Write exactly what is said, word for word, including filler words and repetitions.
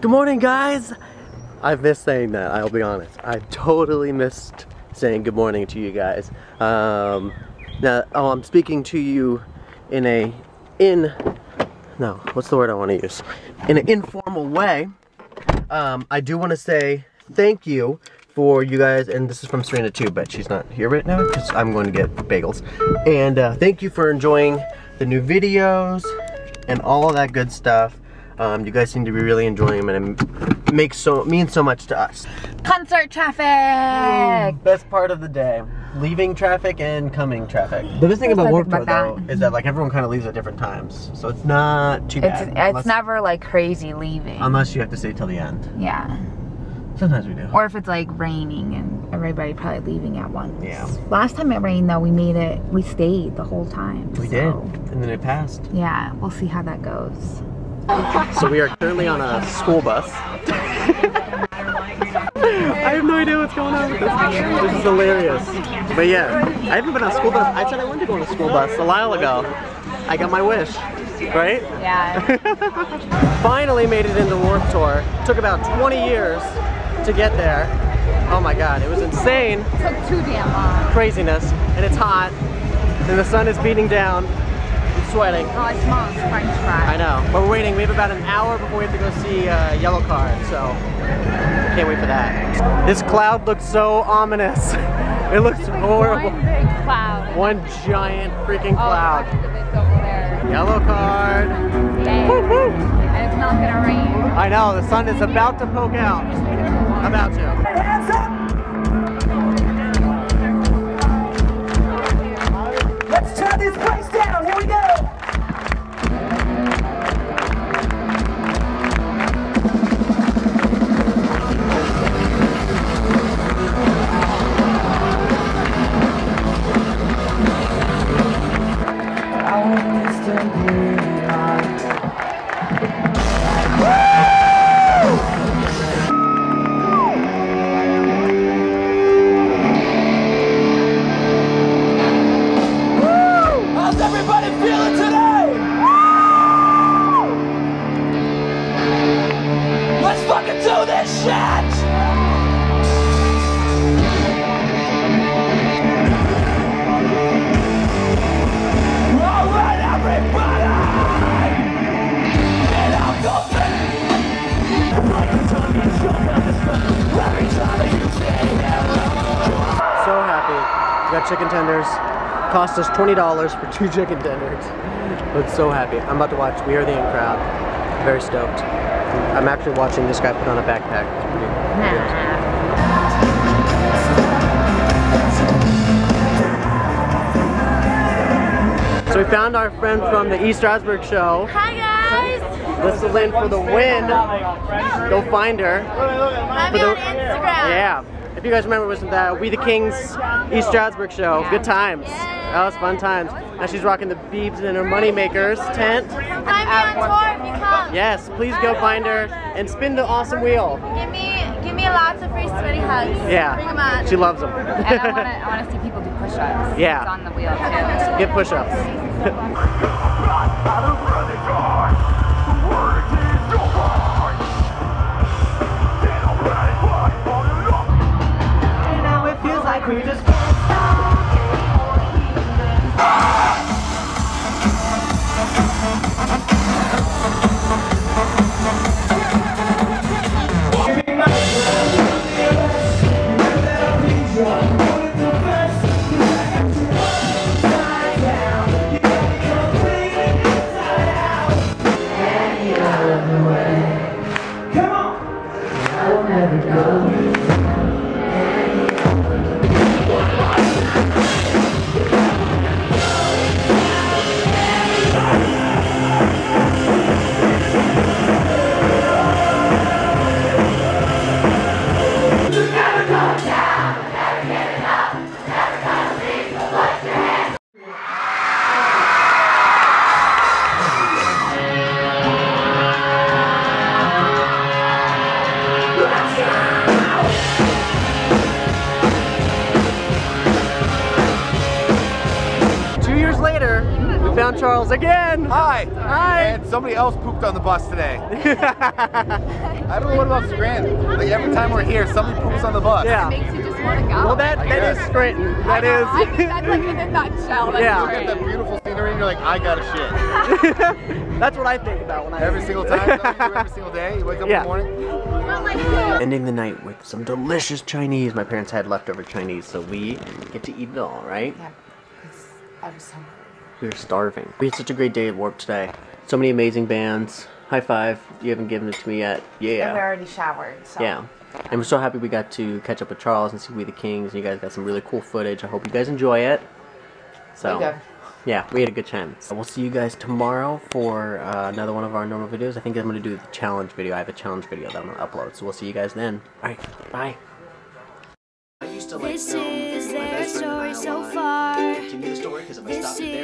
Good morning, guys! I've missed saying that, I'll be honest. I've totally missed saying good morning to you guys. Um, now, oh, I'm speaking to you in a, in, no, what's the word I want to use? In an informal way. Um, I do want to say thank you for you guys, and this is from Serena too, but she's not here right now because I'm going to get bagels. And uh, thank you for enjoying the new videos and all of that good stuff. Um, you guys seem to be really enjoying them, and it makes so means so much to us. Concert traffic! Mm, best part of the day. Leaving traffic and coming traffic. The best thing There's about Warped Tour though that. is that like everyone kind of leaves at different times, so it's not too bad. It's, it's unless, never like crazy leaving. Unless you have to stay till the end. Yeah. Sometimes we do. Or if it's like raining and everybody probably leaving at once. Yeah. Last time it rained though, we made it. We stayed the whole time. We so. did, and then it passed. Yeah, we'll see how that goes. So we are currently on a school bus. I have no idea what's going on with this. This is hilarious. But yeah, I haven't been on a school bus. I said I wanted to go on a school bus a while ago. I got my wish, right? Yeah. Finally made it into Warped Tour. Took about twenty years to get there. Oh my God, it was insane. It took too damn long. Craziness, and it's hot, and the sun is beating down. Sweating. Oh, I smell French fries. I know. But we're waiting. We have about an hour before we have to go see uh, Yellowcard, so can't wait for that. This cloud looks so ominous. It looks like horrible. One big cloud. One giant freaking cloud. Oh, it's over there. Yellowcard. Woo woo. And it's not gonna rain. I know. The sun is about to poke out. About to. Hands up. Let's turn this place down. Here we go. Chicken tenders cost us twenty dollars for two chicken tenders. But so happy. I'm about to watch We Are the In Crowd. I'm very stoked. I'm actually watching this guy put on a backpack. It's pretty, pretty awesome. So we found our friend from the East Strasburg show. Hi guys! This is Lynn for the win. Go find her. Find me on Instagram. Yeah. If you guys remember, it was the We the Kings East Strasburg show. Yeah. Good times. Yeah. That was fun times. Now she's rocking the Beebs in her Moneymakers tent. Find me on tour if you come. Yes, please go find her and spin the awesome wheel. Give me, give me lots of free sweaty hugs. Yeah. Bring them on. She loves them. And I want to, I want to see people do push-ups. Yeah. It's on the wheel too. Get push-ups. We just can't stop anymore, even. Give me my love, you Charles again. Hi. Hi. And somebody else pooped on the bus today. I don't know what about Scranton. Like every time we're here, somebody poops on the bus. Yeah. It makes you just want to go. Well, that I that guess. is Scranton. That is. I mean, that's like in a nutshell. That's yeah. You look at the beautiful scenery and you're like, I gotta shit. That's what I think about when I every single time. Every single day. You wake up yeah. in the morning. Ending the night with some delicious Chinese. My parents had leftover Chinese, so we get to eat it all, right? Yeah. I'm so hungry. We were starving. We had such a great day at Warped today. So many amazing bands. High five. You haven't given it to me yet. Yeah. And we already showered. So. Yeah. And we're so happy we got to catch up with Charles and see We the Kings. And you guys got some really cool footage. I hope you guys enjoy it. So, good. Yeah, we had a good time. So we'll see you guys tomorrow for uh, another one of our normal videos. I think I'm going to do the challenge video. I have a challenge video that I'm going to upload. So we'll see you guys then. All right. Bye. I used to like this film. Is their story so far. Can you the story? Because I'm going to stop it.